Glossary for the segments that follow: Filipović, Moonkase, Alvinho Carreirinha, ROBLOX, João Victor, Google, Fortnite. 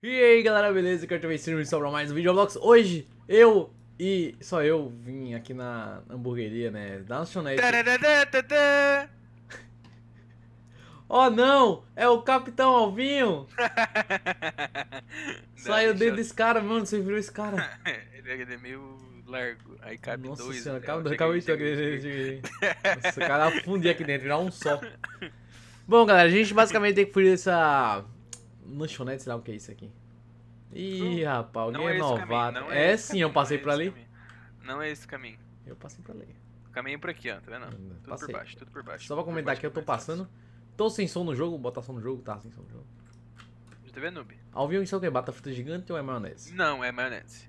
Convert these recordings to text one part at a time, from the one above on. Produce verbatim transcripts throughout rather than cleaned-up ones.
E aí galera, beleza? Aqui é o João Victor, só para mais um vídeo ROBLOX. Hoje, eu e só eu vim aqui na hamburgueria, né? Da lanchonete. Oh não, é o Capitão Alvinho. Saiu dentro desse cara, mano, você virou esse cara. Ele é meio largo, aí cabe Nossa dois. Senhora, cabe dois, cabe dois. Nossa, o cara afundia aqui dentro, virar um só. Bom galera, a gente basicamente tem que fugir dessa... lanchonete, sei lá o que é isso aqui. Ih, uh, rapaz, alguém é, é novato. É, é sim, caminho, eu passei por é ali. Caminho. Não é esse caminho. Eu passei por ali. Caminho por aqui, ó, tá vendo? Não, tudo passei. Por baixo, tudo por baixo. Só pra comentar baixo, aqui, eu tô passando. Baixo. Tô sem som no jogo, botar som no jogo, tá sem som no jogo. T V noob. Alvinho, isso é o que? Batata frita gigante ou é maionese? Não, é maionese.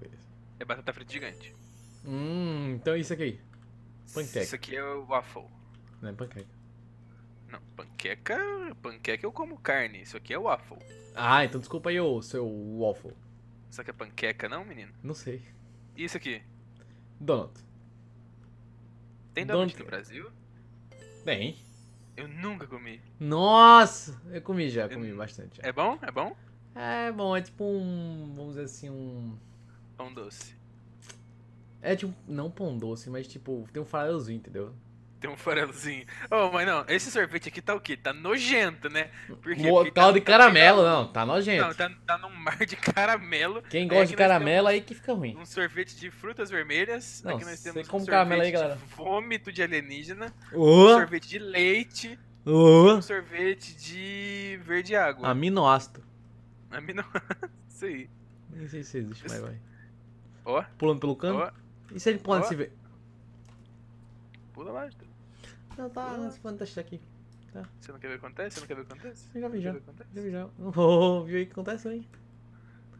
Beleza. É batata frita gigante. Hum, então é isso aqui. Panqueca. Isso aqui é o waffle. Não é panqueca. Não, panqueca, panqueca eu como carne, isso aqui é waffle. Ah, então desculpa aí o seu waffle. Isso aqui é panqueca não, menino? Não sei. E isso aqui? Donut. Tem donut, donut no Brasil? Tem. Eu nunca comi. Nossa, eu comi já, eu comi eu... bastante. Já. É bom? É bom? É bom, é tipo um, vamos dizer assim, um... pão doce. É tipo, não pão doce, mas tipo, tem um farelzinho, entendeu? Tem um farelozinho. Oh, mas não, esse sorvete aqui tá o quê? Tá nojento, né? Porque, o, porque tal tá de caramelo, tá... não, tá nojento. Não, tá, tá num mar de caramelo. Quem gosta é de caramelo aí que fica ruim. Um sorvete de frutas vermelhas. Não, aqui nós temos um sorvete aí, galera. De vômito de alienígena. Oh. Um sorvete de leite. Oh. Um sorvete de verde água. Aminoácido. Aminoácido, isso aí. Nem sei se existe, mas vai. Ó. Oh. Pulando pelo canto. Oh. E se ele pode oh. se ver? Pula lá, então. Não, tá, não se planta aqui. Tá. Você não quer ver o que acontece? Você não quer ver o que acontece? Eu já vi já. Já vi já. Oh, viu aí o que acontece aí?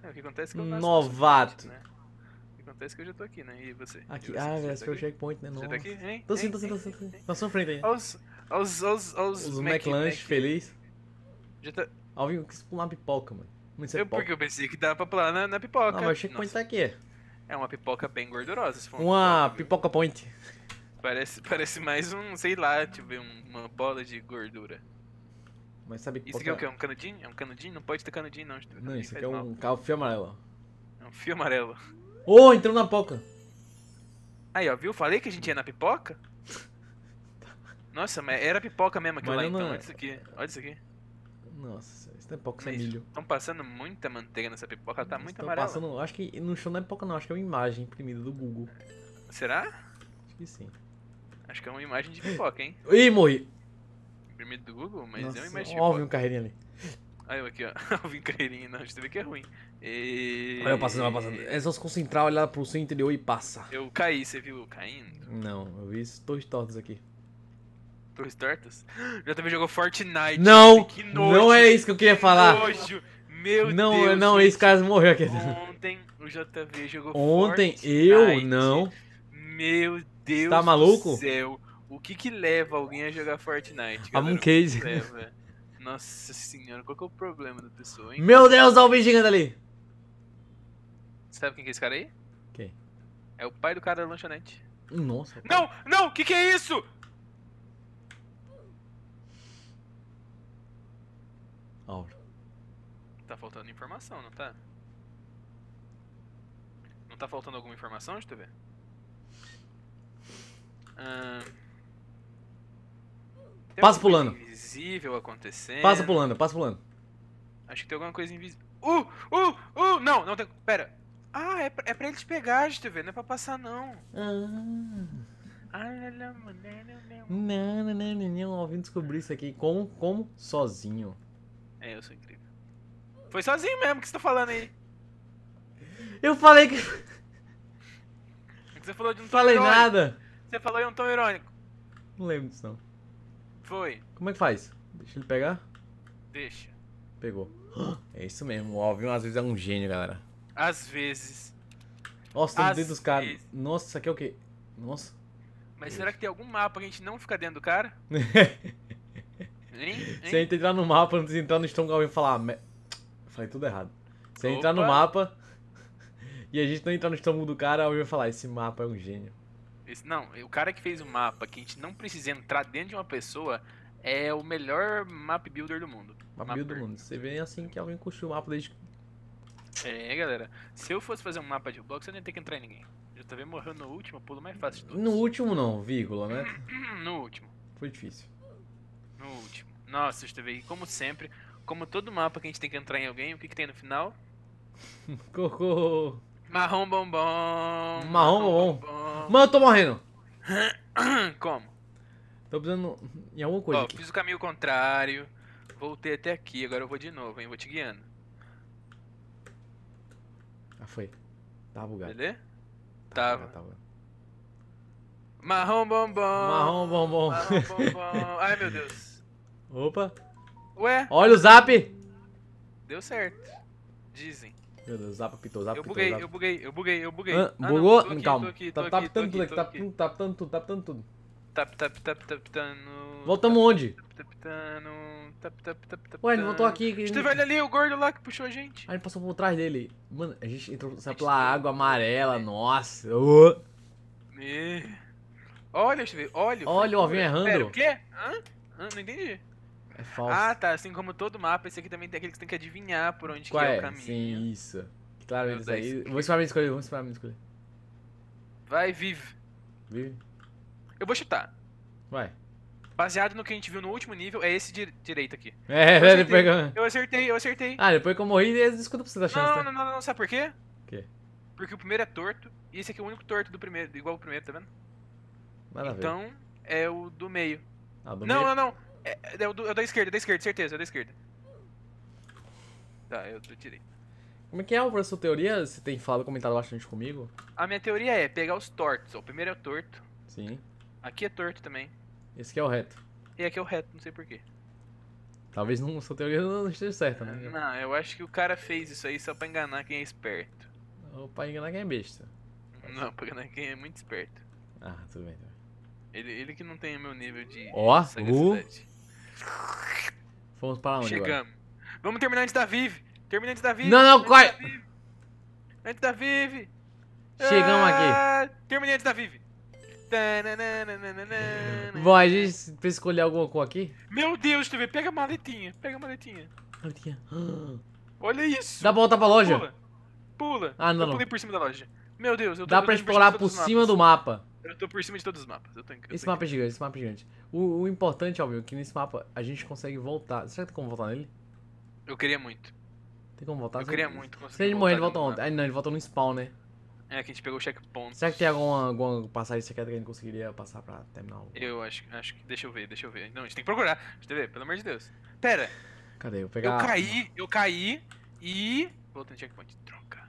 É, o que acontece é que eu não Novato. Né? O que acontece é que eu já tô aqui, né? E você? Aqui, e você? Ah, graças pelo checkpoint, né? Você já tá aqui? Hein? Tô sim, tô sim, tô sim. Na sua frente aí. Os, os, os, os, os Mac Lunch feliz. Já tá. Alvinho, eu quis pular uma pipoca, mano. Muito eu porque eu pensei que dava pra pular na, na pipoca. Ah, mas o checkpoint tá aqui. É uma pipoca bem gordurosa. Se for uma pipoca point. Parece, parece mais um, sei lá, tipo, uma bola de gordura. Mas sabe que isso aqui é o que? É um canudinho? É um canudinho? Não pode ter canudinho, não. Não, isso aqui é um fio amarelo. É um fio amarelo. Oh, entrou na pipoca. Aí, ó, viu? Falei que a gente ia na pipoca? Nossa, mas era pipoca mesmo aquilo lá, então. Olha isso aqui. Olha isso aqui. Nossa, isso não é pipoca, sem milho. Estão passando muita manteiga nessa pipoca, ela tá muito amarela. Passando, acho que no chão não é pipoca, não. Acho que é uma imagem imprimida do Google. Será? Acho que sim. Acho que é uma imagem de pipoca, hein? Ih, morri! Imprimido do Google, mas Nossa, é uma imagem de pipoca. Ó, Alvinho Carreirinha ali. Aí eu aqui, ó. Alvinho Carreirinha, não, a gente vê que é ruim. E... olha eu passando, vai passando. É só se concentrar, olhar pro seu interior e passa. Eu caí, você viu eu caindo? Não, eu vi torres tortas aqui. Torres tortas? Já também jogou Fortnite. Não! Que nojo, não é isso que eu queria falar! Que nojo! Meu não, Deus! Não, gente. Esse cara morreu aqui. Ontem o J V jogou Ontem, Fortnite. Ontem eu não. Meu Deus! Deus tá maluco? Do céu, o que que leva alguém a jogar Fortnite? A Mooncase. Nossa senhora, qual que é o problema da pessoa, hein? Meu Deus, olha o bicho gigante ali! Sabe quem que é esse cara aí? Quem? É o pai do cara da lanchonete. Nossa. Não, pai. Não, o que que é isso? Áudio. Tá faltando informação, não tá? Não tá faltando alguma informação de T V? Hum. Passa pulando. Invisível acontecendo. Passa pulando, passa pulando. Acho que tem alguma coisa invisível. Uh, uh, uh, não, não tem. Pera. Ah, é pra, é pra ele te pegar, T V, não é pra passar, não. Ah, não, não, não, não. Alvinho descobriu isso aqui. Como? Como? Sozinho. É, eu sou incrível. Foi sozinho mesmo que você tá falando aí. Eu falei que. Você falou de um Falei nada. Você falou em um tom irônico. Não lembro disso não. Foi. Como é que faz? Deixa ele pegar? Deixa. Pegou. É isso mesmo, o Alvinho às vezes é um gênio, galera. Às vezes. Nossa, tem dentro dos caras. Nossa, isso aqui é o quê? Nossa. Mas Deus. Será que tem algum mapa que a gente não fica dentro do cara? Hein? Se a gente entrar no mapa, antes de entrar no estômago, alguém falar... Me... eu falei tudo errado. Se a gente Opa. entrar no mapa e a gente não entrar no estômago do cara, alguém vai falar, esse mapa é um gênio. Esse, não, o cara que fez o mapa que a gente não precisa entrar dentro de uma pessoa é o melhor map builder do mundo. Map builder do mundo. Você vê assim que alguém construiu o mapa desde É, galera, se eu fosse fazer um mapa de Roblox, eu não ia ter que entrar em ninguém. Eu também morreu no último, pulo mais fácil de todos. No último não, vírgula, né? No último. Foi difícil. No último. Nossa, T V I, como sempre, como todo mapa que a gente tem que entrar em alguém, o que que tem no final? Cocô. Marrom bombom. Marrom bombom. bombom. Mano, eu tô morrendo. Como? Tô precisando em alguma coisa. Ó, aqui. Fiz o caminho contrário. Voltei até aqui, agora eu vou de novo, hein? Vou te guiando. Ah, foi. Tava bugado. Entendeu? Tava. Tava. Marrom bombom. Marrom bombom. Marrom bombom. Ai, meu Deus. Opa. Ué. Olha o zap. Deu certo. Dizem. Meu Deus, zap pitou, zap pitou. Eu buguei, pitou, eu buguei, eu buguei, eu buguei. Ah, ah, bugou? Não, aqui, calma. Aqui, tá tapitando tudo aqui, aqui. Tá tapitando tudo, tá tapitando tudo. Tap, tap, tap, tapitando. Voltamos tap, onde? Tapitando. Tap, tap, tap, tap, ué, ele voltou aqui. Gente... Esteve ali, o gordo lá que puxou a gente. Ah, ele passou por trás dele. Mano, a gente entrou, saiu pela água amarela, nossa. Oh. E... Olha, Esteve, olha. Olha o ovinho errando. Pera, o quê? Hã? Hã? Não entendi. É falso. Ah, tá. Assim como todo mapa, esse aqui também tem aquele que você tem que adivinhar por onde que é, é o caminho. Sim, isso. Claro, eles aí. Vamos esperar me escolher, vamos esperar me escolher. Vai, vive. Vive. Eu vou chutar. Vai. Baseado no que a gente viu no último nível, é esse di direito aqui. É, eu acertei, depois que eu... eu acertei, eu acertei. Ah, depois que eu morri, eles escutam pra você da chance. Não, tá? não, não, não, sabe por quê? Por quê? Porque o primeiro é torto, e esse aqui é o único torto do primeiro, igual o primeiro, tá vendo? Maravilha. Então, é o do meio. Ah, do não, meio? Não, não, não. É, é, o do, é o da esquerda, é da esquerda, certeza, é o da esquerda. Tá, eu tirei. Como é que é a sua teoria? Você tem falado, comentado bastante comigo? A minha teoria é pegar os tortos. O primeiro é o torto. Sim. Aqui é torto também. Esse aqui é o reto. E aqui é o reto, não sei porquê. Talvez não, sua teoria não esteja certa, né? Não, eu acho que o cara fez isso aí só pra enganar quem é esperto. Ou pra enganar quem é besta. Não, pra enganar quem é muito esperto. Ah, tudo bem, tudo bem. Ele, ele que não tem o meu nível de oh, sagacidade. Uh. Fomos para onde? Chegamos. Agora? Vamos terminar antes da Vive. Termina antes da Vive. Não, não, corre. Antes da Vive. Chegamos ah, aqui. Termina antes da Vive. Bom, a gente precisa escolher alguma coisa aqui. Meu Deus, T V, pega a maletinha. Pega a maletinha. Maletinha. Olha isso. Dá pra voltar pra loja? Pula. Pula. Ah, não. Eu pulei por cima da loja. Meu Deus, eu tô Dá pra explorar por cima, por cima do mapa. Eu tô por cima de todos os mapas. Eu tô, eu esse tô mapa aqui. é gigante, esse mapa é gigante. O, o importante, óbvio, é que nesse mapa a gente consegue voltar. Será que tem como voltar nele? Eu queria muito. Tem como voltar? Eu queria não... muito. Se ele morrer, ele volta onde? Ah, não, ele volta no spawn, né? É, que a gente pegou o checkpoint. Será que tem alguma, alguma passagem secreta que a gente conseguiria passar pra terminar o... Eu acho, acho que... Deixa eu ver, deixa eu ver. Não, a gente tem que procurar. Deixa eu ver, pelo amor de Deus. Pera. Cadê? Eu pegar... Eu caí, eu caí e... Volta no checkpoint. Troca.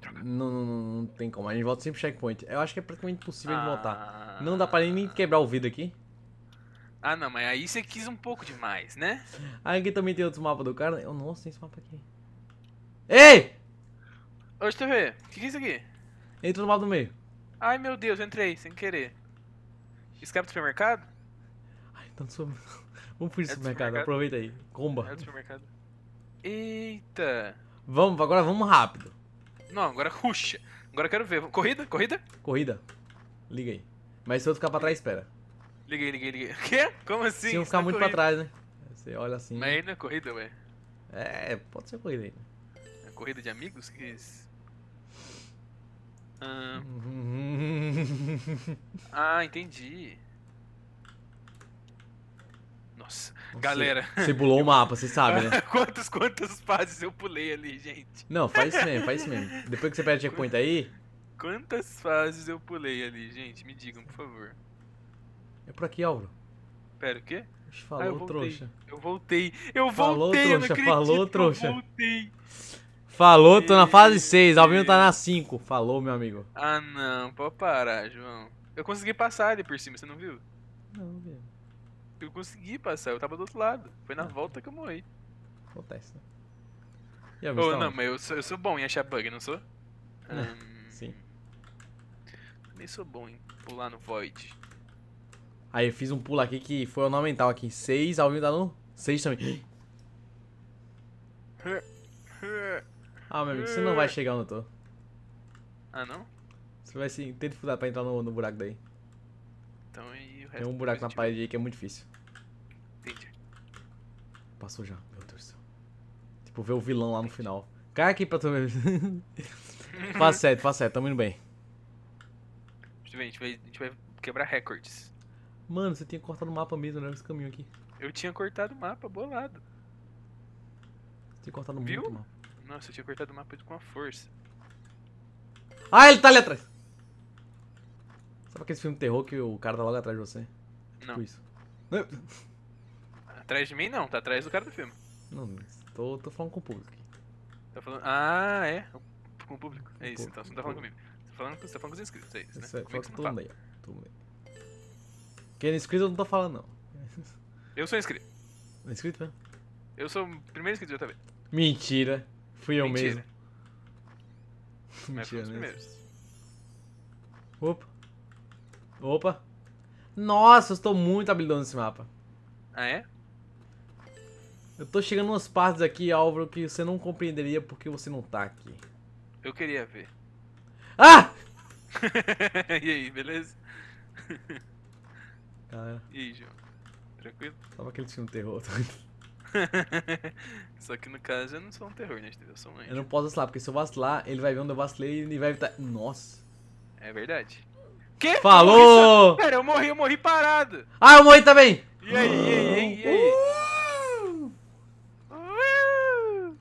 Troca. Não, não, não, não tem como. A gente volta sempre pro checkpoint. Eu acho que é praticamente impossível ah... de voltar. Não dá pra nem quebrar o vidro aqui. Ah, não, mas aí você quis um pouco demais, né? Aí aqui também tem outros mapas do cara. Eu não sei esse mapa aqui. Ei! Ô, T V, o que, que é isso aqui? Entra no mapa do meio. Ai, meu Deus, eu entrei, sem querer. Escape do supermercado? Ai, então sou... Vamos fugir do supermercado, aproveita aí. Comba. É do supermercado. Eita. Vamos, agora vamos rápido. Não, agora ruxa. Agora eu quero ver. Corrida, corrida? Corrida. Liga aí. Mas se eu ficar pra trás, espera. Liguei, liguei, liguei. O quê? Como assim? Se eu ficar muito corrida. pra trás, né? Você olha assim... Mas aí não é corrida, ué. É, pode ser corrida aí. É corrida de amigos? Que é isso? Ah, ah, entendi. Nossa, Nossa, galera. Você pulou o mapa, você sabe, né? Quantos, quantos fases eu pulei ali, gente? Não, faz isso mesmo, faz isso mesmo. Depois que você perde o checkpoint aí... Quantas fases eu pulei ali, gente? Me digam, por favor. É por aqui, Álvaro. Pera, o quê? Falou, ah, eu trouxa. Eu voltei, eu falou, voltei, trouxa, eu não falou, trouxa. Eu voltei. Falou, tô na fase seis, Alvinho tá na cinco. Falou, meu amigo. Ah, não, pode parar, João. Eu consegui passar ali por cima, você não viu? Não, viu. Eu consegui passar, eu tava do outro lado. Foi na ah. volta que eu morri. Acontece, né? E oh, não, mas eu sou, eu sou bom em achar bug, não sou? Hum, Sim. Também sou bom em pular no void. Aí eu fiz um pulo aqui que foi ornamental aqui. seis, Alvinho tá no seis também. Ah, meu amigo, você não vai chegar onde eu tô. Ah, não? Você vai se... Tenta fudar pra entrar no, no buraco daí. Então, e o resto... Tem um buraco na parede aí que é muito difícil. Entendi. Passou já, meu Deus do céu. Tipo, ver o vilão lá no final. Cai aqui pra tu ver. Faz certo, faz certo, tamo indo bem. A gente vai, a gente vai quebrar recordes. Mano, você tinha cortado o mapa mesmo, né? Esse caminho aqui. Eu tinha cortado o mapa, bolado. Você tinha cortado muito o mapa. Nossa, eu tinha cortado o mapa com a força. Ah, ele tá ali atrás! Sabe aquele filme de terror que o cara tá logo atrás de você? Não. Tipo isso. Atrás de mim não, tá atrás do cara do filme. Não, mas tô, tô falando com o público aqui. Tá falando... Ah, é? Com o público. É isso, então você não tá falando comigo. Você tá falando, você tá falando com os inscritos, é isso, né? Isso é, fala que todo mundo aí, ó. Todo mundo aí. Quem é inscrito eu não tô falando, não. Eu sou inscrito. É inscrito mesmo? Eu sou o primeiro inscrito de outra vez. Mentira. Fui eu Mentira. mesmo. Mas Mentira mesmo. Primeiros. Opa. Opa. Nossa, eu estou muito habilidoso nesse mapa. Ah, é? Eu tô chegando umas partes aqui, Álvaro, que você não compreenderia porque você não tá aqui. Eu queria ver. Ah! E aí, beleza? Cara. E aí, João? Tranquilo? Tava aquele filme terror. Só que no caso eu não sou um terror, né? Eu sou um anjo. Eu não posso vacilar, porque se eu vacilar, ele vai ver onde eu vacilei e ele vai evitar. Nossa. É verdade. Que? Falou! Eu Pera, eu morri, eu morri parado. Ah, eu morri também! E aí, e aí, e aí? Uh! Uh!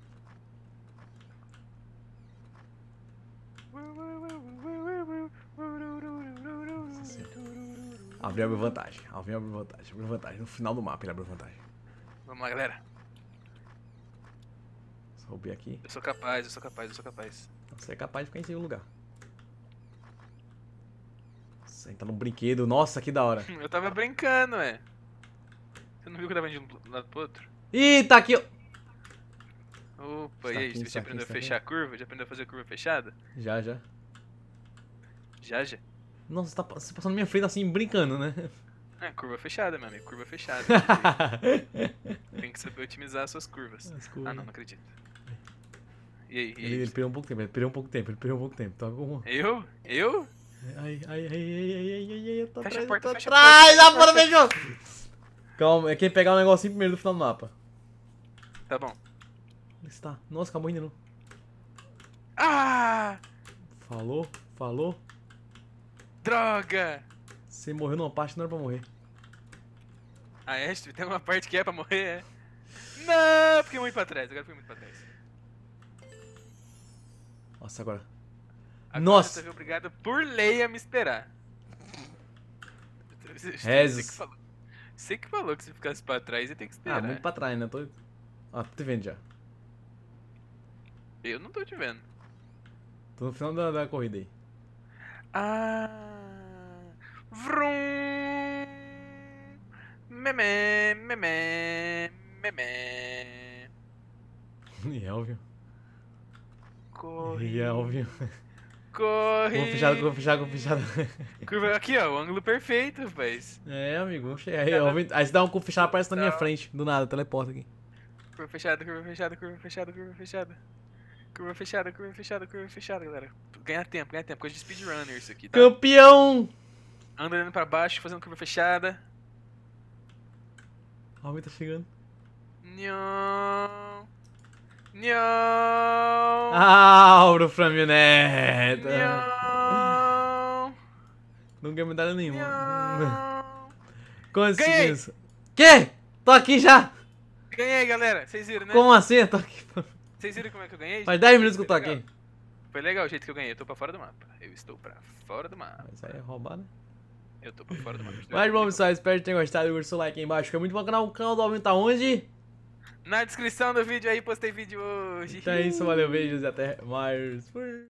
Abriu, abriu vantagem. Abriu, abriu vantagem. Abriu vantagem. No final do mapa ele abriu vantagem. Vamos lá, galera. Roubei aqui. Eu sou capaz, eu sou capaz, eu sou capaz. Você é capaz de ficar em segundo lugar. Você tá no brinquedo. Nossa, que da hora. Eu tava brincando, ué. Você não viu que eu tava indo de um lado pro outro? Ih, tá aqui. Opa, está e aí? Aqui, você já aprendeu aqui, a fechar aqui. a curva? Já aprendeu a fazer a curva fechada? Já, já. Já, já? Nossa, você tá você passando na minha frente assim, brincando, né? É, curva fechada, meu amigo, curva fechada. Tem que saber otimizar as suas curvas. As curvas. Ah, não, não acredito. E aí? E ele, ele perdeu um pouco tempo, ele perdeu um pouco tempo, ele perdeu um pouco tempo. Tá com... Eu? Eu? Ai, ai, ai, ai, ai, ai, ai, eu tô fecha atrás, a porta, eu tô fecha atrás, a porta, fecha a porta. Calma, é quem pegar o negocinho primeiro do final do mapa. Tá bom. Onde está? Nossa, acabou ainda não. Ah! Falou, falou. Droga! Você morreu numa parte que não era pra morrer. Ah, é? Tem uma parte que é pra morrer, é? Não, fiquei muito pra trás, agora fiquei muito pra trás. Nossa, agora. Agora Nossa! Você obrigado por lei a me esperar. Rezos. Você que falou, você que, falou que se ficasse pra trás, ia ter que esperar. Ah, muito pra trás, né? Eu tô... Ah, tô te vendo já. Eu não tô te vendo. Tô no final da, da corrida aí. Ah... Vrum! Memé, memé, memé. E é óbvio. Corre. E é óbvio. Corre. Curva fechada, curva fechada, curva fechada. Curva aqui, ó, o ângulo perfeito, rapaz. É, amigo, vamos chegar. Aí você dá um curva fechada, aparece na minha frente, do nada, teleporta aqui. Curva fechada, curva fechada, curva fechada, curva fechada. Curva fechada, curva fechada, curva fechada, galera. Ganha tempo, ganha tempo, coisa de speedrunner isso aqui, tá? Campeão! Andando pra baixo, fazendo curva fechada. A homem tá chegando. Nhão. Nhão. Auro Framioneta. Nhão. Não ganhei medalha nenhuma. Nhão. Conseguimos. Que? Tô aqui já. Ganhei, galera. Vocês viram, né? Como assim? Eu tô aqui. Vocês viram como é que eu ganhei? Faz dez minutos que eu tô aqui. Foi legal o jeito que eu ganhei. Eu tô pra fora do mapa. Eu estou pra fora do mapa. Mas aí é roubar, né? Eu tô por fora do mapa. Mas bom, pessoal, espero que tenham gostado. Deixa o seu like aí embaixo. Fica muito bom o canal. O canal do Alvin tá onde? Na descrição do vídeo aí, postei vídeo hoje. Então é isso, valeu, beijos e até mais.